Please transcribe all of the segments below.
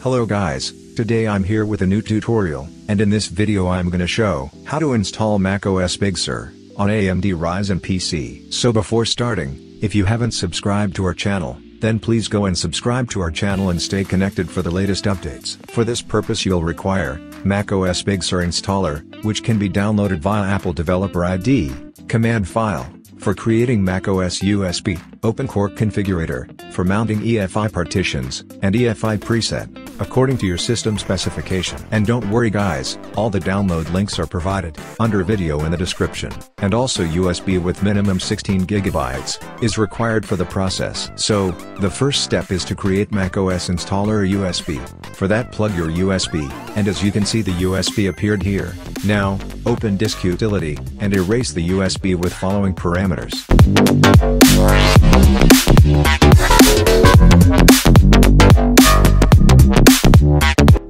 Hello guys, today I'm here with a new tutorial, and in this video I'm gonna show how to install macOS Big Sur on AMD Ryzen PC. So before starting, if you haven't subscribed to our channel, then please go and subscribe to our channel and stay connected for the latest updates. For this purpose you'll require macOS Big Sur installer, which can be downloaded via Apple Developer ID, command file, for creating macOS USB, OpenCore Configurator, for mounting EFI partitions, and EFI preset, according to your system specification. And don't worry guys, all the download links are provided under video in the description, and also USB with minimum 16 GB is required for the process. So, the first step is to create macOS installer USB. For that plug your USB, and as you can see the USB appeared here. Now, open Disk Utility, and erase the USB with following parameters.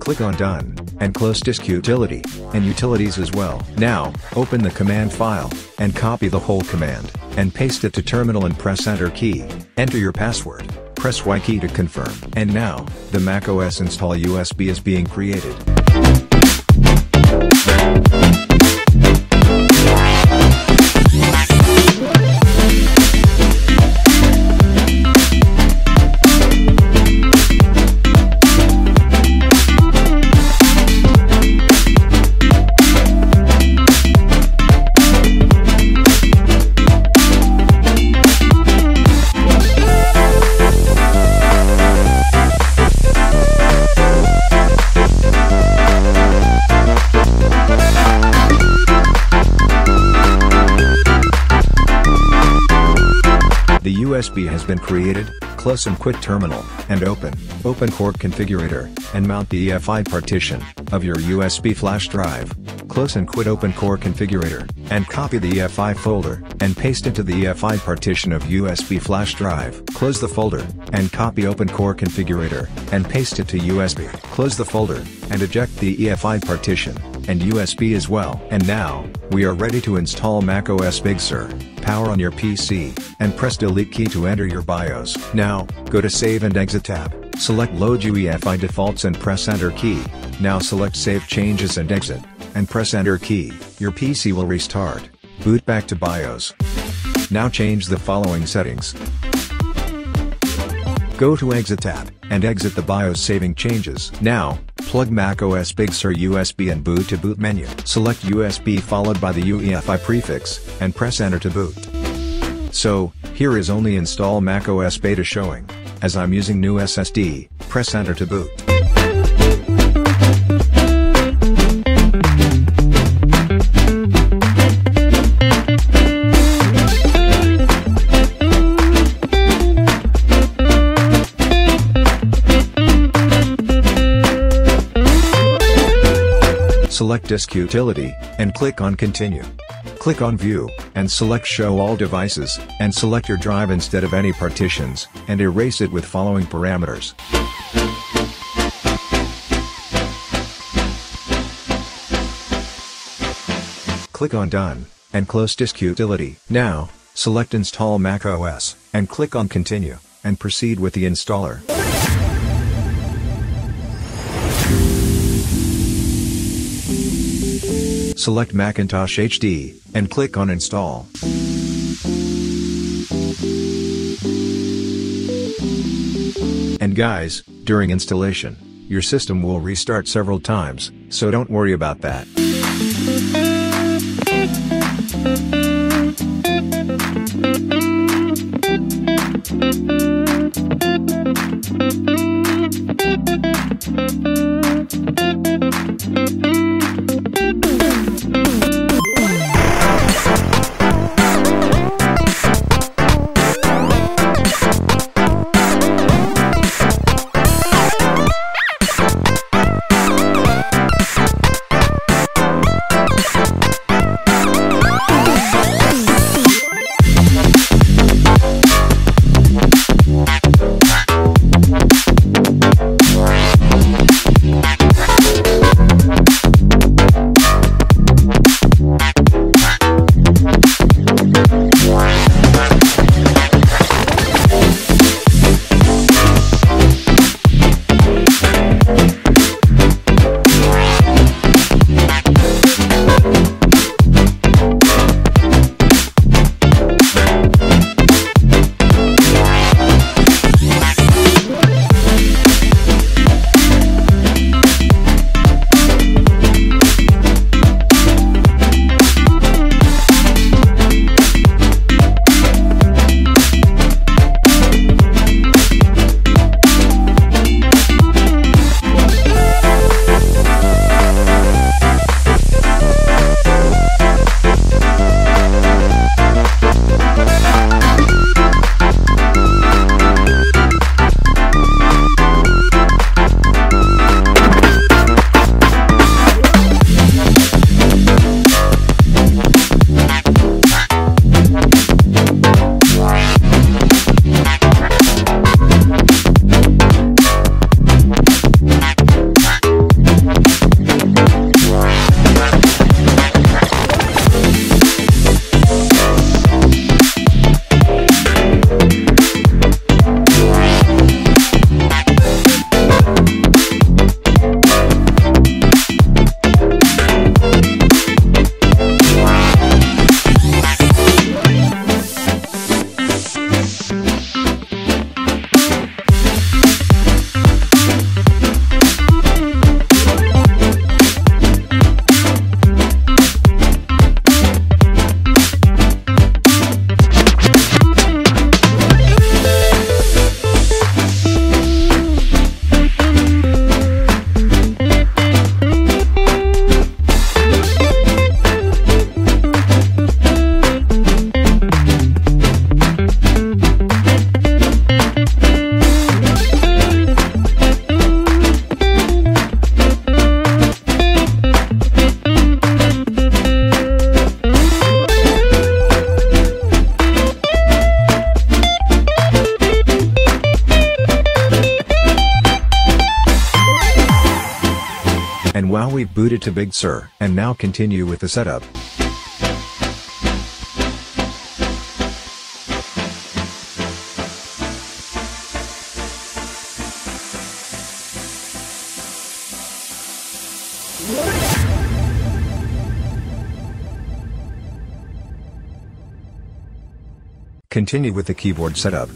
Click on Done, and close Disk Utility, and Utilities as well. Now, open the command file, and copy the whole command, and paste it to terminal and press Enter key. Enter your password, press Y key to confirm. And now, the macOS install USB is being created. The USB has been created. Close and quit terminal, and open OpenCore Configurator, and mount the EFI partition of your USB flash drive. Close and quit OpenCore Configurator, and copy the EFI folder, and paste into the EFI partition of USB flash drive. Close the folder, and copy OpenCore Configurator, and paste it to USB. Close the folder, and eject the EFI partition, and USB as well. And now, we are ready to install macOS Big Sur. Power on your PC, and press delete key to enter your BIOS. Now, go to Save and Exit tab, select Load UEFI Defaults and press Enter key. Now select Save Changes and Exit, and press Enter key. Your PC will restart. Boot back to BIOS. Now change the following settings. Go to Exit tab, and exit the BIOS saving changes. Now, plug macOS Big Sur USB and boot to boot menu. Select USB followed by the UEFI prefix, and press Enter to boot. So, here is only install macOS beta showing. As I'm using new SSD, press Enter to boot. Select Disk Utility, and click on Continue. Click on View, and select Show All Devices, and select your drive instead of any partitions, and erase it with following parameters. Click on Done, and close Disk Utility. Now, select Install macOS, and click on Continue, and proceed with the installer. Select Macintosh HD, and click on Install. And guys, during installation, your system will restart several times, so don't worry about that. We've booted to Big Sur, and now continue with the setup. Continue with the keyboard setup.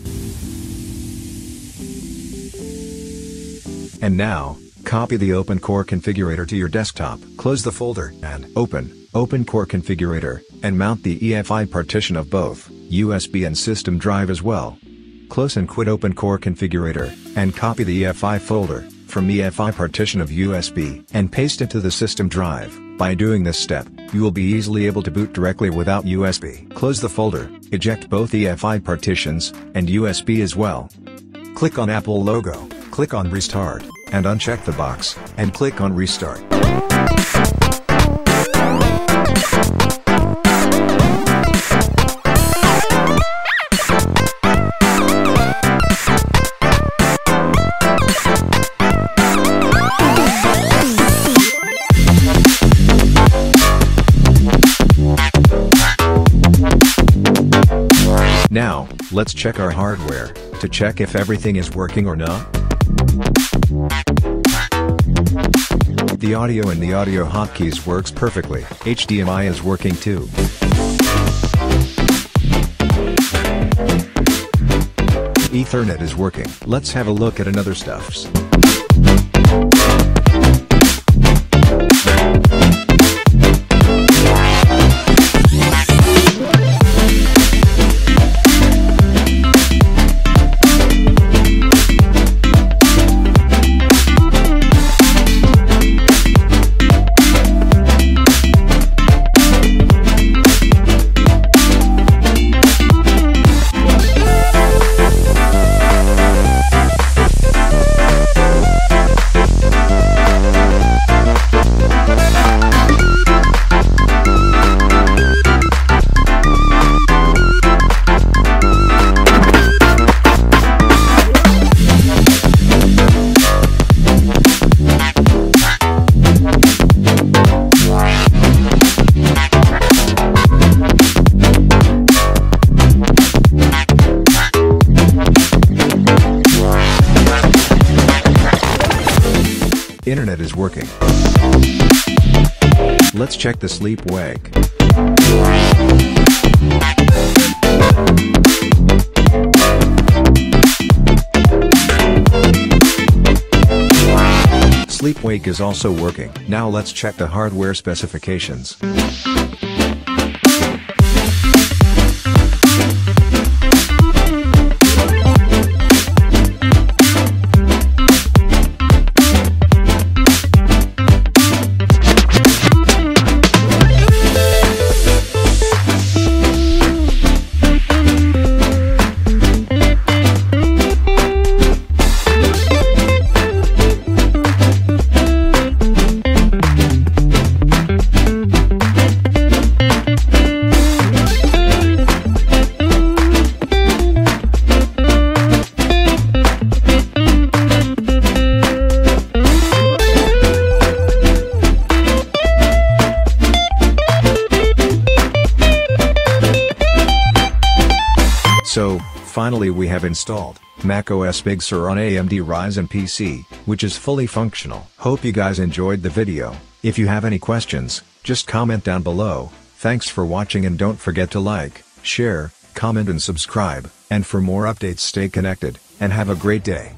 And now, copy the OpenCore Configurator to your desktop. Close the folder and open OpenCore Configurator, and mount the EFI partition of both USB and system drive as well. Close and quit OpenCore Configurator, and copy the EFI folder from EFI partition of USB and paste it to the system drive. By doing this step, you will be easily able to boot directly without USB. Close the folder, eject both EFI partitions, and USB as well. Click on Apple logo, click on Restart, and uncheck the box, and click on Restart. Now, let's check our hardware, to check if everything is working or not. The audio and the audio hotkeys works perfectly. HDMI is working too. Ethernet is working. Let's have a look at another stuffs. Internet is working. Let's check the sleep wake. Sleep wake is also working. Now let's check the hardware specifications. So, finally we have installed macOS Big Sur on AMD Ryzen PC, which is fully functional. Hope you guys enjoyed the video. If you have any questions, just comment down below. Thanks for watching, and don't forget to like, share, comment and subscribe, and for more updates stay connected, and have a great day.